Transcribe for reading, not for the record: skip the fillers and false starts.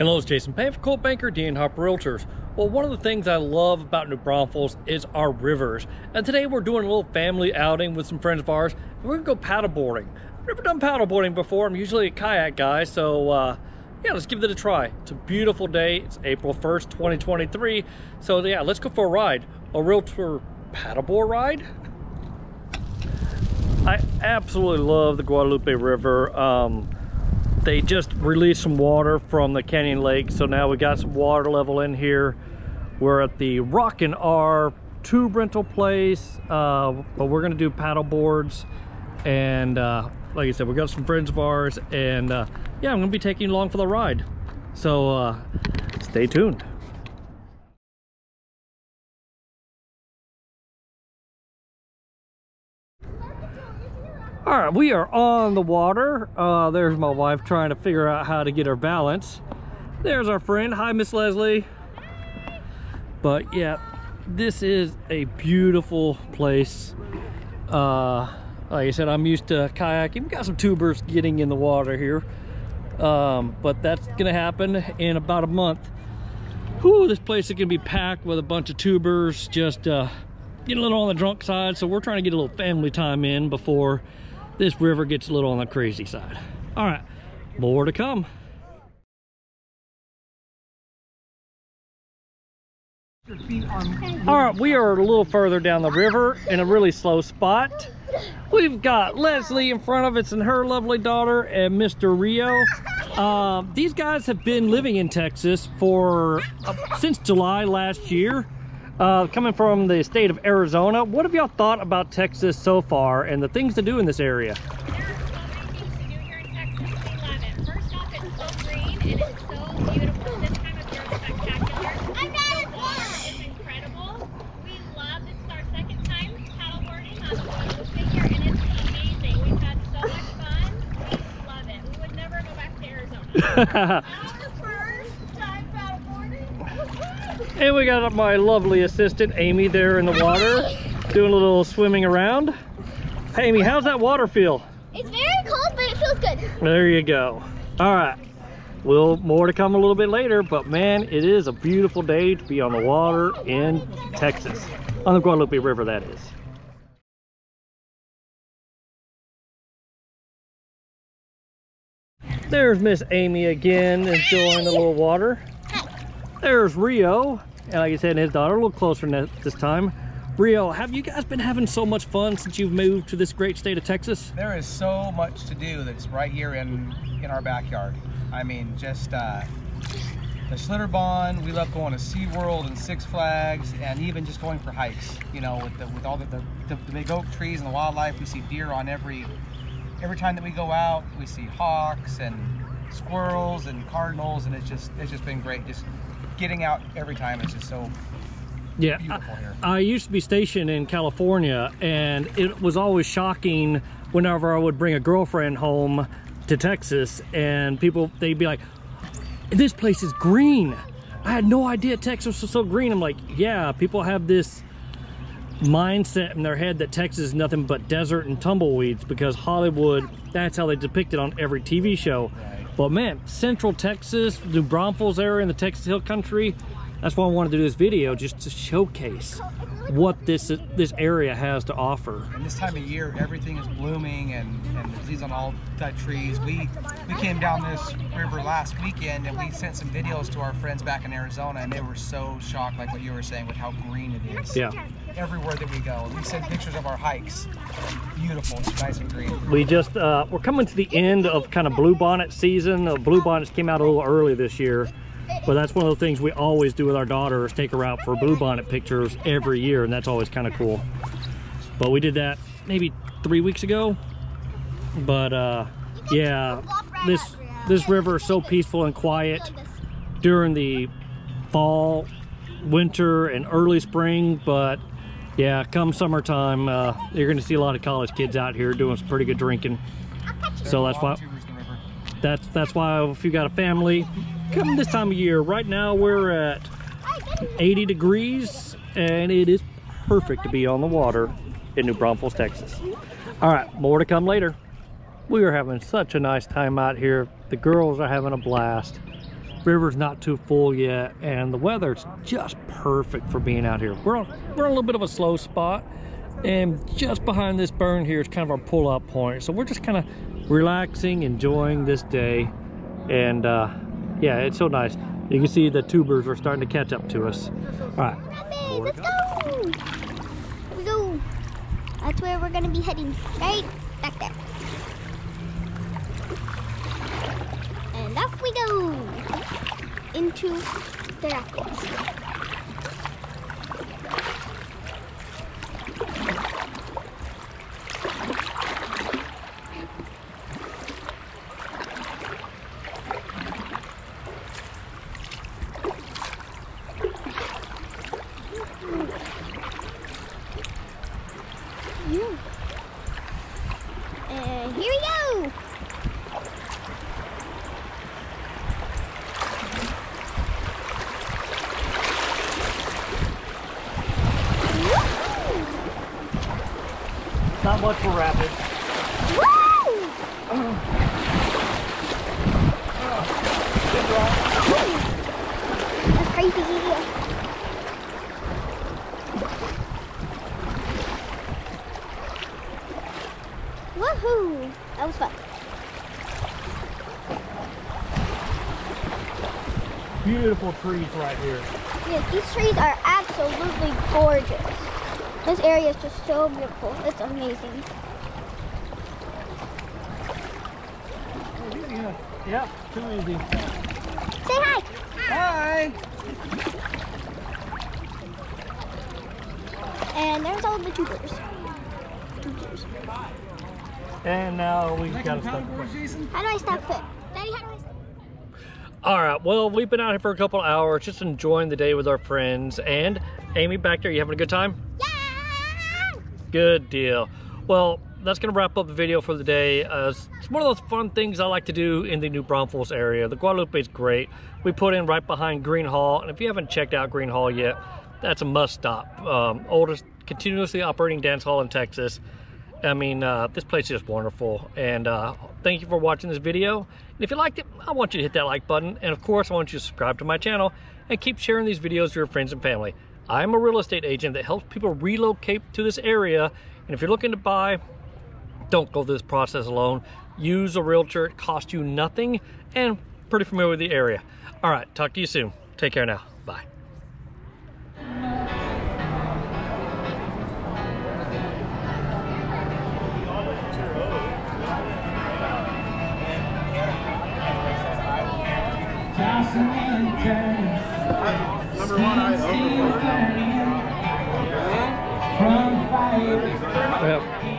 Hello, it's Jason Payne from Coldwell Banker, D'Ann Harper Realtors. Well, one of the things I love about New Braunfels is our rivers. And today we're doing a little family outing with some friends of ours. And we're gonna go paddleboarding. I've never done paddleboarding before. I'm usually a kayak guy, so yeah, let's give it a try. It's a beautiful day. It's April 1st, 2023. So yeah, let's go for a ride. A realtor paddleboard ride. I absolutely love the Guadalupe River. They just released some water from the Canyon Lake, so now we got some water level in here. We're at the Rockin' R tube rental place, but we're gonna do paddle boards. And like I said, we got some friends of ours, and yeah, I'm gonna be taking you along for the ride. So stay tuned. All right, we are on the water. There's my wife trying to figure out how to get her balance. There's our friend. Hi, Miss Leslie. Hi. But yeah, this is a beautiful place. Like I said, I'm used to kayaking. We've got some tubers getting in the water here. But that's gonna happen in about a month. Whew, this place is gonna be packed with a bunch of tubers, just getting a little on the drunk side. So we're trying to get a little family time in before this river gets a little on the crazy side. All right, more to come. All right, we are a little further down the river in a really slow spot. We've got Leslie in front of us and her lovely daughter and Mr. Rio. These guys have been living in Texas for since July last year. Coming from the state of Arizona, what have y'all thought about Texas so far and the things to do in this area? There are so many things to do here in Texas. We love it. First off, it's so green and it's so beautiful. This time of year is spectacular. It's incredible. We love this. It's our second time paddleboarding on the Coldwell Banker and it's amazing. We've had so much fun. We love it. We would never go back to Arizona. And we got my lovely assistant, Amy, there in the water, doing a little swimming around. Hey, Amy, how's that water feel? It's very cold, but it feels good. There you go. All right, more to come a little bit later, but man, it is a beautiful day to be on the water in Texas. On the Guadalupe River, that is. There's Miss Amy again, enjoying the little water. There's Rio, and like I said, his daughter, a little closer this time. Rio, have you guys been having so much fun since you've moved to this great state of Texas? There is so much to do that's right here in our backyard. I mean, just the Schlitterbahn, we love going to SeaWorld and Six Flags, and even just going for hikes. You know, with all the big oak trees and the wildlife, we see deer on every time that we go out. We see hawks and squirrels and cardinals, and it's just been great. Just getting out every time is just so beautiful here. I used to be stationed in California, and it was always shocking whenever I would bring a girlfriend home to Texas, and they'd be like, "This place is green. I had no idea Texas was so green." I'm like, yeah, people have this mindset in their head that Texas is nothing but desert and tumbleweeds because Hollywood, that's how they depict it on every TV show. Right. But man, Central Texas, New Braunfels area, and the Texas Hill Country, that's why I wanted to do this video, just to showcase what this area has to offer. And this time of year, everything is blooming, and these on all the trees. We came down this river last weekend, and we sent some videos to our friends back in Arizona, and they were so shocked, like what you were saying, with how green it is. Yeah. Everywhere that we go, we sent pictures of our hikes. Beautiful, it's nice and green. We just we're coming to the end of kind of bluebonnet season. The bluebonnets came out a little early this year, but that's one of the things we always do with our daughter is take her out for bluebonnet pictures every year, and that's always kind of cool. But we did that maybe 3 weeks ago. But yeah, this river is so peaceful and quiet during the fall, winter, and early spring, but yeah, come summertime, you're going to see a lot of college kids out here doing some pretty good drinking. So that's why if you got a family, come this time of year. Right now we're at 80 degrees, and it is perfect to be on the water in New Braunfels, Texas. All right, more to come later. We are having such a nice time out here. The girls are having a blast. river's not too full yet, and the weather's just perfect for being out here. We're on a little bit of a slow spot, and just behind this burn here is kind of our pull-out point. So we're just kind of relaxing, enjoying this day, and yeah, it's so nice. You can see the tubers are starting to catch up to us. All right, Mommy, let's go. Zoo. That's where we're gonna be heading, right back there. And off we go into the rapids. And here we go. Not much for rapids. Woo! That's crazy. Woohoo! That was fun. Beautiful trees right here. Yeah, these trees are absolutely gorgeous. This area is just so beautiful. It's amazing. Yeah, too easy. Say hi. Hi. And there's all the tubers. And now we've got to stop quick. How do I stop quick? Daddy, how do I stop? All right, well, we've been out here for a couple hours, just enjoying the day with our friends. And Amy, back there, you having a good time? Yeah. Good deal. Well, that's going to wrap up the video for the day. It's one of those fun things I like to do in the New Braunfels area. The Guadalupe is great. We put in right behind Green Hall, and if you haven't checked out Green Hall yet, that's a must stop. Oldest continuously operating dance hall in Texas. I mean, this place is just wonderful. And thank you for watching this video. And if you liked it, I want you to hit that like button. And of course, I want you to subscribe to my channel and keep sharing these videos with your friends and family. I'm a real estate agent that helps people relocate to this area, and if you're looking to buy, don't go through this process alone. Use a realtor, it costs you nothing, and pretty familiar with the area. All right, talk to you soon. Take care now. Bye. Yep.